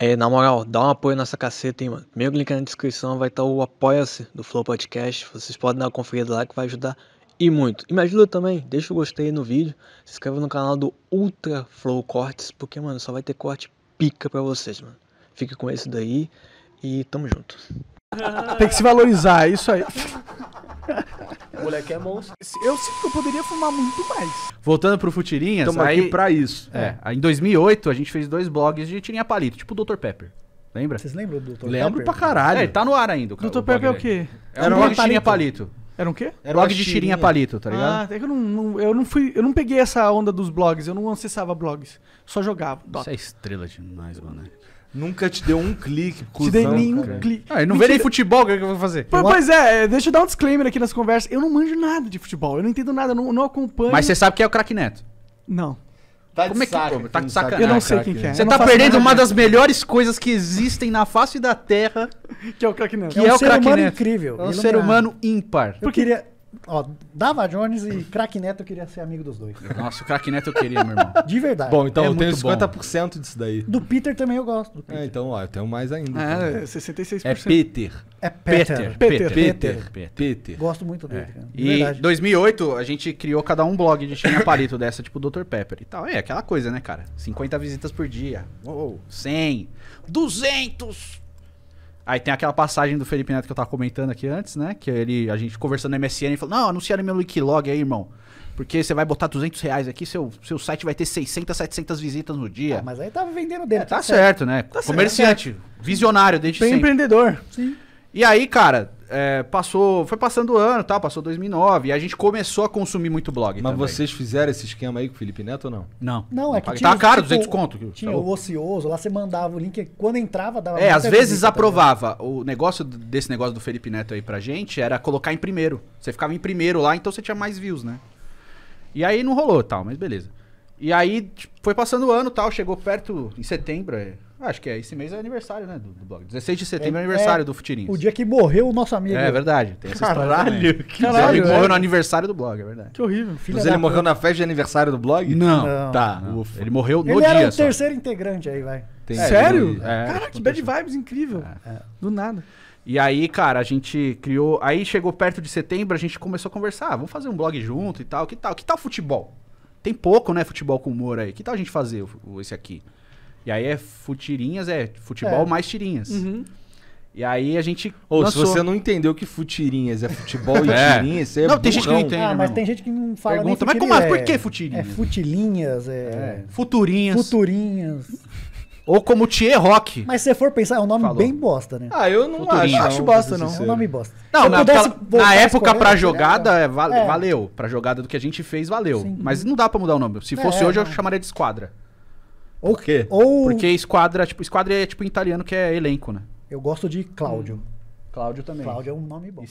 É, na moral, dá um apoio nessa caceta, hein, mano. Primeiro link na descrição vai estar o Apoia-se do Flow Podcast. Vocês podem dar uma conferida lá que vai ajudar e muito. E me ajuda também, deixa o gostei no vídeo. Se inscreve no canal do Ultra Flow Cortes, porque, mano, só vai ter corte pica pra vocês, mano. Fica com esse daí e tamo junto. Tem que se valorizar, é isso aí. O moleque é monstro. Eu sinto que eu poderia fumar muito mais. Voltando pro Futirinhas, tamo aí aqui pra isso. Aí em 2008 a gente fez dois blogs de tirinha palito, tipo o Dr. Pepper. Lembra? Vocês lembram do Dr. Pepper? Lembro pra caralho. É, ele tá no ar ainda, cara. Dr. Pepper é o quê? Era um blog de tirinha palito. Era um quê? Era blog de tirinha palito, tá ligado? Ah, é que eu não peguei essa onda dos blogs, eu não acessava blogs, só jogava. Isso é estrela demais, mano. Nunca te deu um clique, cuzão. Te dei nenhum clique. Ah, eu não vejo nem futebol, o que eu vou fazer? Pois é, deixa eu dar um disclaimer aqui nas conversas. Eu não manjo nada de futebol, eu não entendo nada, não acompanho. Mas você sabe quem é o Craque Neto? Não. Tá de sacanagem. Tá de sacanagem. Eu não sei quem é. Você tá perdendo uma das melhores coisas que existem na face da Terra. Que é o Craque Neto. Que é o Craque Neto. Incrível. É um ser humano ímpar. Eu queria... Ó, Dava Jones e Craque Neto eu queria ser amigo dos dois. Nossa, o Craque Neto eu queria, meu irmão. De verdade. Bom, então eu tenho 50% disso daí. Do Peter também eu gosto. É, então, ó, eu tenho mais ainda. É, 66%. É Peter. É Peter. Peter. Gosto muito dele, cara. E em 2008 a gente criou cada um blog de tirinha palito dessa, tipo Dr. Pepper e tal. É aquela coisa, né, cara? 50 visitas por dia. Uou, 100. 200. Aí tem aquela passagem do Felipe Neto que eu tava comentando aqui antes, né? Que a gente conversando no MSN e falou, não, anunciaram meu Wikilog aí, irmão. Porque você vai botar R$200 aqui, seu site vai ter 600, 700 visitas no dia. Ah, mas aí tava vendendo dentro. Tá certo, né? Tá comerciante, certo. Visionário desde sempre. Empreendedor. Sim. E aí, cara, foi passando o ano, tá? Passou 2009 e a gente começou a consumir muito blog. Mas vocês fizeram esse esquema aí com o Felipe Neto ou não? Não. Não, é que tinha... Tá caro, tipo, 200 conto. Tinha o ocioso, lá você mandava o link, quando entrava dava... É, às vezes aprovava. O negócio desse negócio do Felipe Neto aí pra gente era colocar em primeiro. Você ficava em primeiro lá, então você tinha mais views, né? E aí não rolou, tal, mas beleza. E aí foi passando o ano, tal, chegou perto em setembro... Acho que esse mês é aniversário, né, do blog. 16 de setembro é aniversário do Futirinhas. O dia que morreu o nosso amigo. É verdade, tem essa história. Caralho, ele morreu no aniversário do blog, é verdade. Que horrível. Mas ele morreu na festa de aniversário do blog? Não. Tá, ufa. Ele morreu no dia só. Ele era o terceiro integrante aí, vai. Sério? Caraca, que bad vibes incrível. Do nada. E aí, cara, a gente criou... Aí chegou perto de setembro, a gente começou a conversar. Vamos fazer um blog junto e tal. Que tal futebol? Tem pouco, né, futebol com humor aí. Que tal a gente fazer esse aqui? E aí é Futirinhas, futebol mais tirinhas. Uhum. E aí a gente lançou. Se você não entendeu que Futirinhas é futebol e tirinhas, você é burrão. Não, tem gente que não entende. Ah, mas tem gente que não fala pergunta, nem mas como, por que Futirinhas? É Futirinhas, Futurinhas. Ou como Tier Rock. Mas se você for pensar, é um nome bem bosta, né? Ah, eu não acho bosta, não. É um nome bosta. Não, na época pra jogada, valeu. Pra jogada do que a gente fez, valeu. Sim. Mas não dá pra mudar o nome. Se fosse hoje, eu chamaria de esquadra. O quê? Porque esquadra é tipo em italiano que é elenco, né? Eu gosto de Cláudio. Cláudio também. Cláudio é um nome bom.